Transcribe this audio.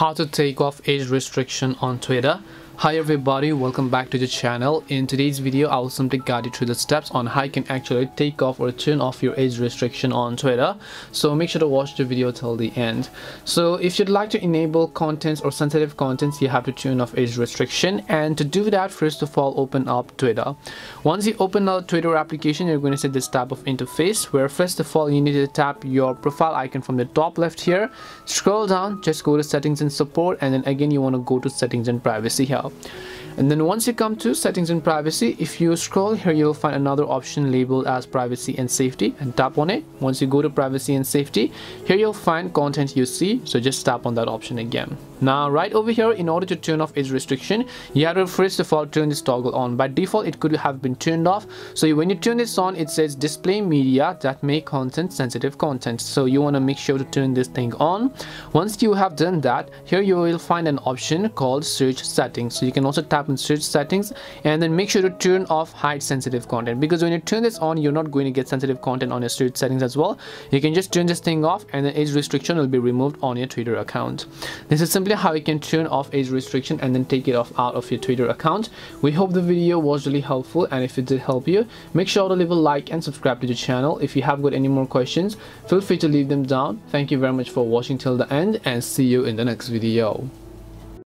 how to take off age restriction on Twitter. Hi everybody, welcome back to the channel. In today's video I will simply guide you through the steps on how you can actually take off or turn off your age restriction on Twitter, so make sure to watch the video till the end. So if you'd like to enable contents or sensitive contents, you have to turn off age restriction, and to do that, first of all, open up Twitter. Once you open up Twitter application, you're going to see this type of interface where first of all you need to tap your profile icon from the top left here, scroll down, just go to settings and support, and then again you want to go to settings and privacy here. And then once you come to settings and privacy, if you scroll here, you'll find another option labeled as privacy and safety, and tap on it. Once you go to privacy and safety, here you'll find content you see, so just tap on that option again. Now right over here, in order to turn off age restriction, you have to first of all turn this toggle on. By default it could have been turned off, so when you turn this on it says display media that may contain sensitive content, so you want to make sure to turn this thing on. Once you have done that, here you will find an option called search settings, so you can also tap on search settings and then make sure to turn off hide sensitive content, because when you turn this on you're not going to get sensitive content on your search settings as well. You can just turn this thing off and the age restriction will be removed on your Twitter account. This is simply how you can turn off age restriction and then take it off out of your Twitter account. We hope the video was really helpful, and if it did help you, make sure to leave a like and subscribe to the channel. If you have got any more questions, feel free to leave them down. Thank you very much for watching till the end, and see you in the next video.